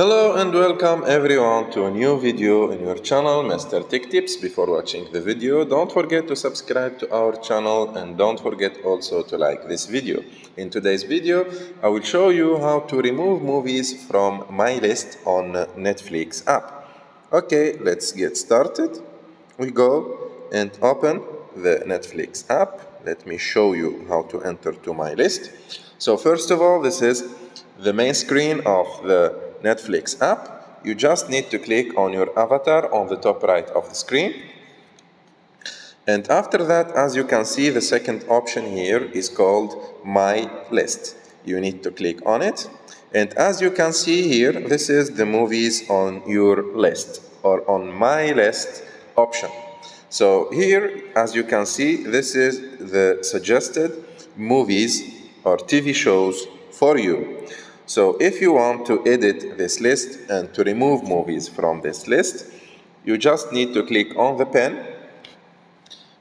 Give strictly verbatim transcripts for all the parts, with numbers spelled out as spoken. Hello and welcome everyone to a new video in your channel Master Tick Tips. Before watching the video, don't forget to subscribe to our channel and don't forget also to like this video. In today's video, I will show you how to remove movies from my list on Netflix app. Okay, let's get started. We go and open the Netflix app. Let me show you how to enter to my list. So first of all, this is the main screen of the Netflix app. You just need to click on your avatar on the top right of the screen, and after that, as you can see, the second option here is called My List. You need to click on it, and as you can see here, this is the movies on your list or on My List option. So here, as you can see, this is the suggested movies or T V shows for you. So if you want to edit this list and to remove movies from this list, you just need to click on the pen,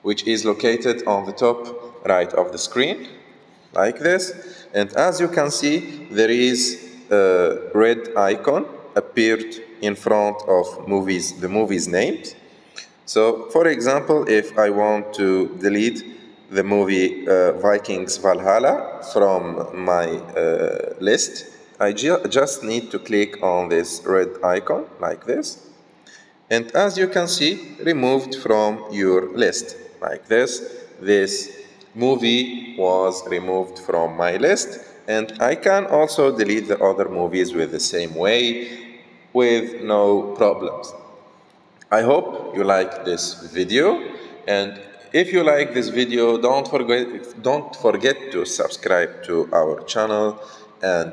which is located on the top right of the screen, like this. And as you can see, there is a red icon appeared in front of movies, the movies names. So for example, if I want to delete the movie uh, Vikings Valhalla from my uh, list, I ju just need to click on this red icon like this, and as you can see, removed from your list like this. This movie was removed from my list, and I can also delete the other movies with the same way with no problems. I hope you like this video, and if you like this video, don't forget, don't forget to subscribe to our channel, and